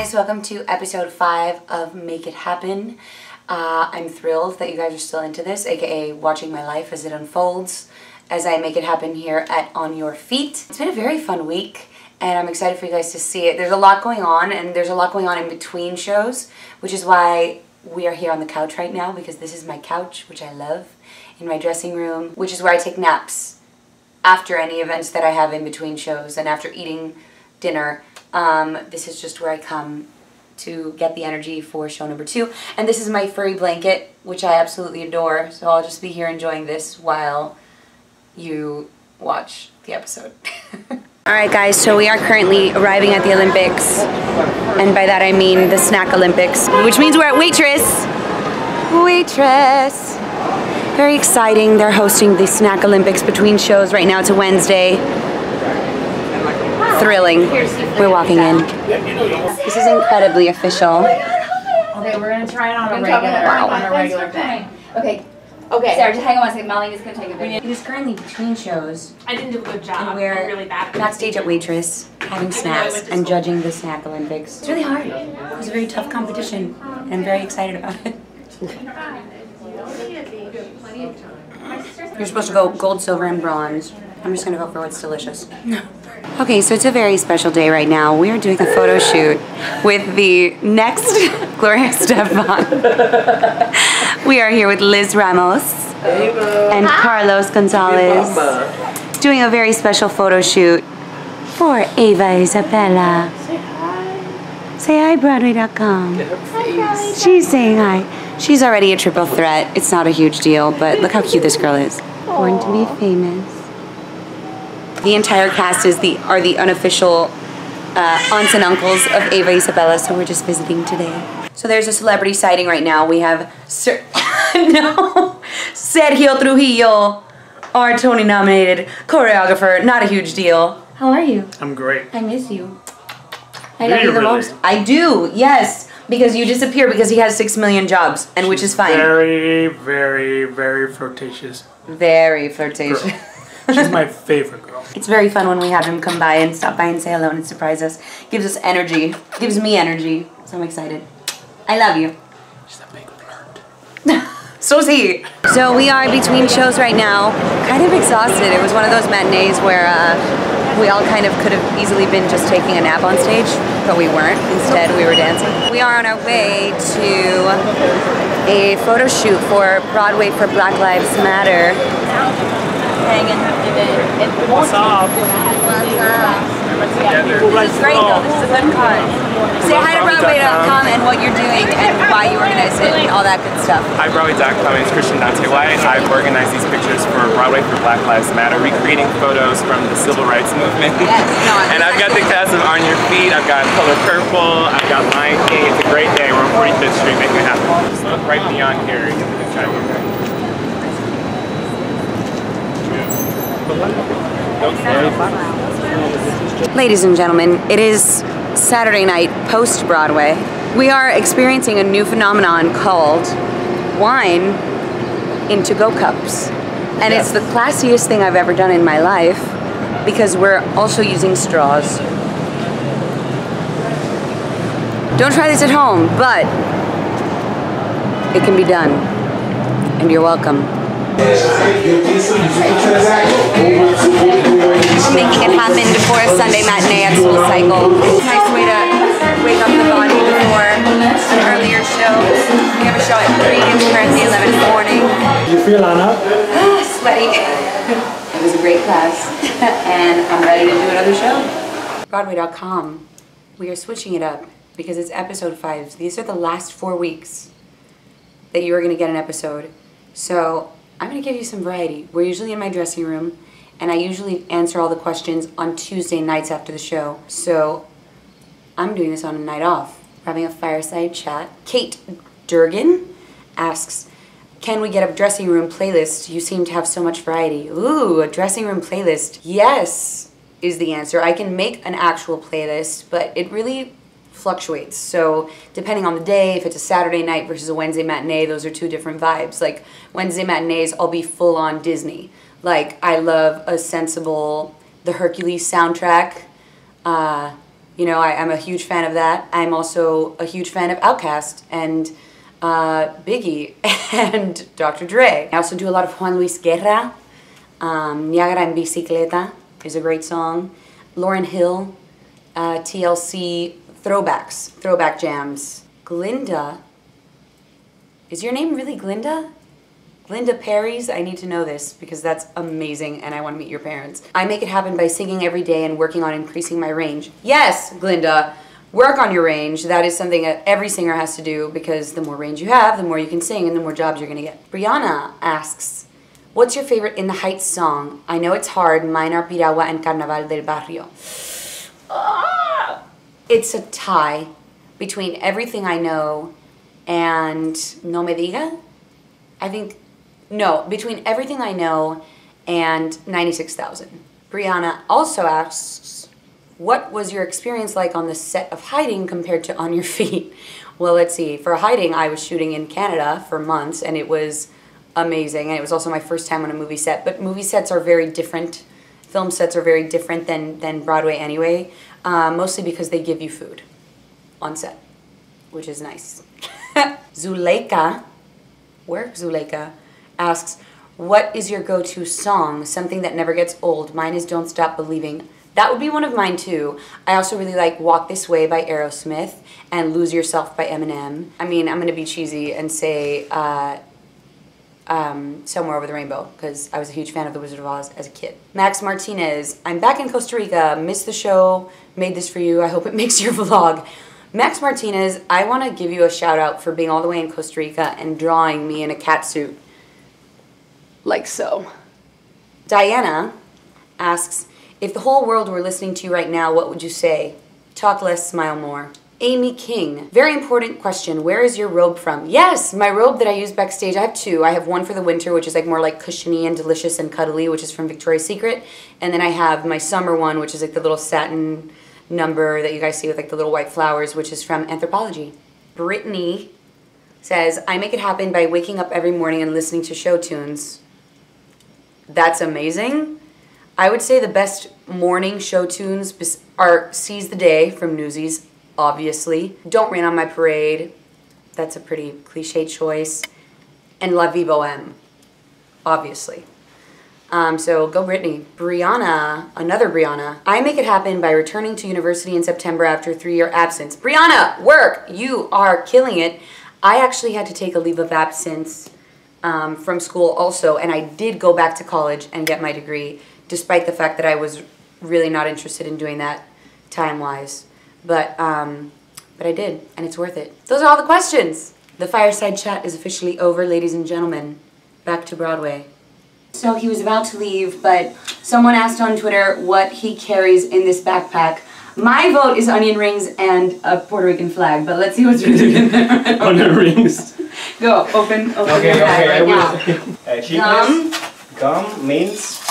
guys, welcome to episode 5 of Make It Happen. I'm thrilled that you guys are still into this, aka watching my life as it unfolds, as I make it happen here at On Your Feet. It's been a very fun week, and I'm excited for you guys to see it. There's a lot going on, and there's a lot going on in between shows, which is why we are here on the couch right now, because this is my couch, which I love, in my dressing room, which is where I take naps after any events that I have in between shows and after eating dinner. This is just where I come to get the energy for show number 2. And this is my furry blanket, which I absolutely adore. So I'll just be here enjoying this while you watch the episode. Alright guys, so we are currently arriving at the Olympics. And by that I mean the Snack Olympics, which means we're at Waitress. Waitress. Very exciting. They're hosting the Snack Olympics between shows right now. It's a Wednesday. Thrilling. We're walking in. This is incredibly official. Okay, we're gonna try it on a regular. Wow. On a regular thing. Okay. Okay. Sarah, just hang on one second. Molly is gonna take a video. It is currently between shows. I didn't do a good job. And we're really bad. Backstage at Waitress, having snacks and judging the Snack Olympics. It's really hard. It was a very tough competition, and I'm very excited about it. You're supposed to go gold, silver, and bronze. I'm just gonna go for what's delicious. Okay, so it's a very special day right now. We are doing a photo shoot with the next Gloria Estefan. We are here with Liz Ramos and Carlos Gonzalez, doing a very special photo shoot for Eva Isabella. Say hi. Say hi, Broadway.com. She's saying hi. She's already a triple threat. It's not a huge deal, but look how cute this girl is. Born to be famous. The entire cast is are the unofficial aunts and uncles of Eva Isabella, so we're just visiting today. So there's a celebrity sighting right now. We have Sergio Trujillo, our Tony-nominated choreographer. Not a huge deal. How are you? I'm great. I miss you. I love you the most. I do. Yes, because you disappear because he has 6 million jobs, and which is fine. Very, very, very flirtatious. Very flirtatious. Girl. She's my favorite girl. It's very fun when we have him come by and stop by and say hello and surprise us. Gives us energy. Gives me energy. So I'm excited. I love you. She's a big flirt. So is he. So we are between shows right now. Kind of exhausted. It was one of those matinees where we all kind of could have easily been just taking a nap on stage, but we weren't. Instead, we were dancing. We are on our way to a photo shoot for Broadway for Black Lives Matter. What's up? This is great though, this is a good cause. Say hi to Broadway.com and what you're doing and why you organize it and all that good stuff. Hi Broadway.com, my name is Christian Dante White. I've organized these pictures for Broadway for Black Lives Matter, recreating photos from the civil rights movement. Yes, no, and I've got the cast of On Your Feet, I've got Color Purple, I've got Lion King. It's a great day, we're on 45th Street, making it happen. Just look right beyond here, you get the good time. Ladies and gentlemen, it is Saturday night post-Broadway. We are experiencing a new phenomenon called wine in to-go cups. And yes, it's the classiest thing I've ever done in my life because we're also using straws. Don't try this at home, but it can be done. And you're welcome. We're making it happen before a Sunday matinee at Soul Cycle. It's a nice way to wake up the body before an earlier show. We have a show at 3 and we start at the 11 in the morning. You feel on up? Sweaty. It was a great class and I'm ready to do another show. Broadway.com, we are switching it up because it's episode 5. These are the last 4 weeks that you are going to get an episode. So I'm going to give you some variety. We're usually in my dressing room, and I usually answer all the questions on Tuesday nights after the show. So I'm doing this on a night off. We're having a fireside chat. Kate Durgan asks, can we get a dressing room playlist? You seem to have so much variety. Ooh, a dressing room playlist. Yes, is the answer. I can make an actual playlist, but it really fluctuates. So depending on the day, if it's a Saturday night versus a Wednesday matinee, those are two different vibes. Like Wednesday matinees, I'll be full on Disney. Like I love a sensible, the Hercules soundtrack, You know, I'm a huge fan of that. I'm also a huge fan of Outkast and Biggie and Dr. Dre. I also do a lot of Juan Luis Guerra. Niagara en Bicicleta is a great song. Lauryn Hill, TLC, throwback jams. Glinda, is your name really Glinda? Glinda Perry's, I need to know this because that's amazing and I want to meet your parents. I make it happen by singing every day and working on increasing my range. Yes, Glinda, work on your range. That is something that every singer has to do because the more range you have, the more you can sing and the more jobs you're gonna get. Brianna asks, what's your favorite In the Heights song? I know it's hard, mine are Piragua and Carnaval del Barrio. Ah! It's a tie between Everything I Know and No Me Diga, I think. No, between Everything I Know and 96,000. Brianna also asks, what was your experience like on the set of Hiding compared to On Your Feet? Well, let's see. For Hiding, I was shooting in Canada for months, and it was amazing. And it was also my first time on a movie set. But movie sets are very different. Film sets are very different than Broadway anyway, mostly because they give you food on set, which is nice. Zuleika, where Zuleika? Asks, what is your go-to song? Something that never gets old. Mine is Don't Stop Believing. That would be one of mine too. I also really like Walk This Way by Aerosmith and Lose Yourself by Eminem. I mean, I'm gonna be cheesy and say Somewhere Over the Rainbow because I was a huge fan of The Wizard of Oz as a kid. Max Martinez, I'm back in Costa Rica. Missed the show, made this for you. I hope it makes your vlog. Max Martinez, I wanna give you a shout out for being all the way in Costa Rica and drawing me in a catsuit. Like so. Diana asks, if the whole world were listening to you right now, what would you say? Talk less, smile more. Amy King, very important question. Where is your robe from? Yes, my robe that I use backstage. I have two. I have one for the winter, which is like more like cushiony and delicious and cuddly, which is from Victoria's Secret. And then I have my summer one, which is like the little satin number that you guys see with like the little white flowers, which is from Anthropologie. Brittany says, I make it happen by waking up every morning and listening to show tunes. That's amazing. I would say the best morning show tunes are Seize the Day from Newsies, obviously. Don't Rain on My Parade. That's a pretty cliche choice. And La Vie Boheme, obviously. So go Brittany. Brianna, another Brianna. I make it happen by returning to university in September after a 3-year absence. Brianna, work, you are killing it. I actually had to take a leave of absence from school also, and I did go back to college and get my degree despite the fact that I was really not interested in doing that time-wise, but I did, and it's worth it. Those are all the questions. The fireside chat is officially over, ladies and gentlemen. Back to Broadway. So he was about to leave, but someone asked on Twitter what he carries in this backpack. My vote is onion rings and a Puerto Rican flag, but let's see what's really in there. Onion rings. Go, open okay, your bag right now. Cheapness, gum, mints.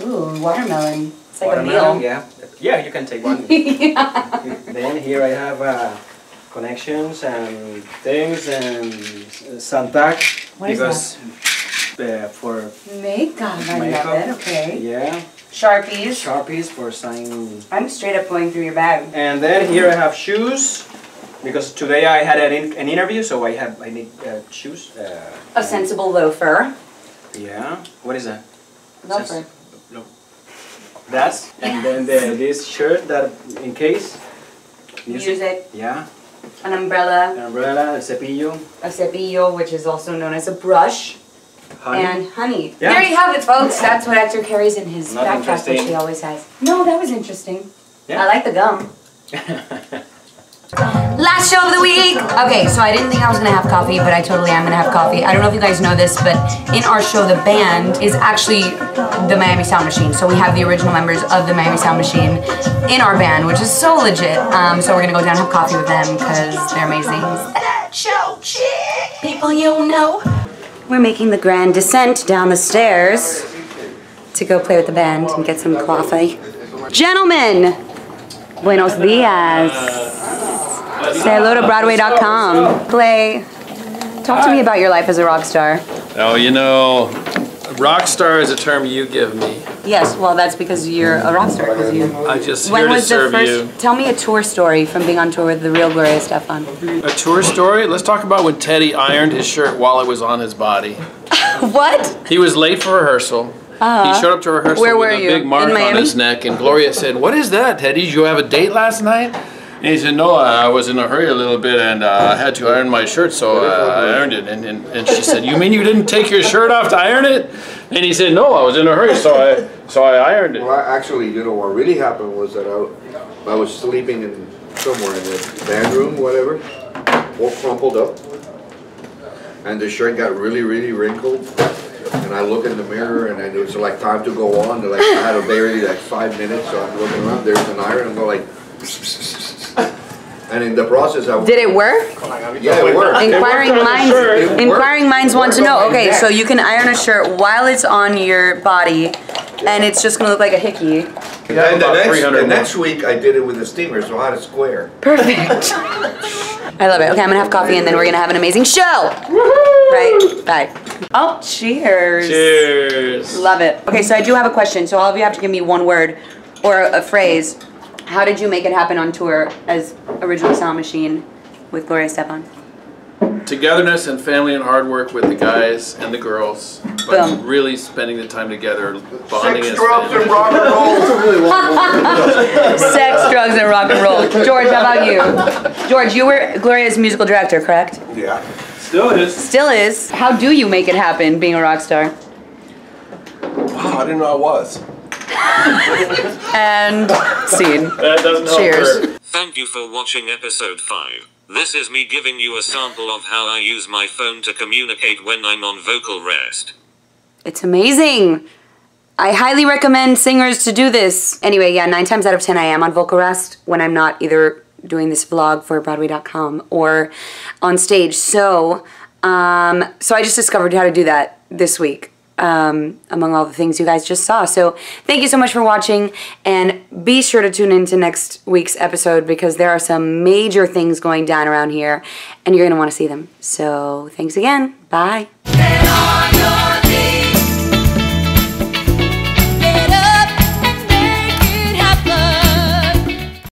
Ooh, watermelon. It's like watermelon, a meal. Yeah. Yeah, you can take one. Yeah. Then here I have connections and things and Santac. What because is that? For makeup, I love it, okay. Yeah. Sharpies. Sharpies for signing. I'm straight up going through your bag. And then here I have shoes, because today I had an interview, so I need shoes. A sensible loafer. Yeah. What is that? Loafer. That's. And then this shirt that in case. Music. Yeah. An umbrella. An umbrella. A cepillo. A cepillo, which is also known as a brush. Honey. And honey. Yeah. There you have it, folks. That's what Ektor carries in his backpack, which he always has. No, that was interesting. Yeah. I like the gum. Last show of the week. Okay, so I didn't think I was gonna have coffee, but I totally am gonna have coffee. I don't know if you guys know this, but in our show, the band is actually the Miami Sound Machine. So we have the original members of the Miami Sound Machine in our band, which is so legit. So we're gonna go down and have coffee with them because they're amazing. That show chick, people you know. We're making the grand descent down the stairs to go play with the band and get some coffee. Gentlemen, buenos dias. Say hello to Broadway.com. Play. Talk to me about your life as a rock star. Oh, you know, Rock star is a term you give me. Yes, well, that's because you're a rock star. I'm just here to serve you. Tell me a tour story from being on tour with the real Gloria Estefan. A tour story? Let's talk about when Teddy ironed his shirt while it was on his body. What? He was late for rehearsal. He showed up to rehearsal with a big mark on his neck, and Gloria said, "What is that, Teddy? Did you have a date last night?" And he said, "No, I was in a hurry a little bit, and I had to iron my shirt, so I ironed it." And she said, "You mean you didn't take your shirt off to iron it?" And he said, "No, I was in a hurry, so I ironed it." Well, actually, you know, what really happened was that I was sleeping in somewhere in the band room, whatever, all crumpled up, and the shirt got really, really wrinkled. And I look in the mirror, and it was like time to go on. Like I had a very like 5 minutes, so I'm looking around. There's an iron, and I'm like, and in the process, I did it work? Yeah, it worked. Inquiring minds want to know. Okay, so you can iron a shirt while it's on your body, and it's just gonna look like a hickey. Yeah, and the next week, I did it with a steamer, so I had a square. Perfect. I love it. Okay, I'm gonna have coffee, and then we're gonna have an amazing show. Right? Bye. Oh, cheers. Cheers. Love it. Okay, so I do have a question. So all of you have to give me one word or a phrase. How did you make it happen on tour as original Sound Machine with Gloria Estefan? Togetherness and family and hard work with the guys and the girls. But really spending the time together, bonding. Sex, drugs, and rock and roll. Sex, drugs, and rock and roll. George, how about you? George, you were Gloria's musical director, correct? Yeah. Still is. Still is. How do you make it happen, being a rock star? Wow, I didn't know I was. And scene. That doesn't Cheers. Thank you for watching episode 5. This is me giving you a sample of how I use my phone to communicate when I'm on vocal rest. It's amazing. I highly recommend singers to do this. Anyway, yeah, 9 times out of 10 I am on vocal rest when I'm not either doing this vlog for Broadway.com or on stage. So, I just discovered how to do that this week, among all the things you guys just saw. So thank you so much for watching, and be sure to tune into next week's episode because there are some major things going down around here and you're gonna wanna see them. So thanks again, bye.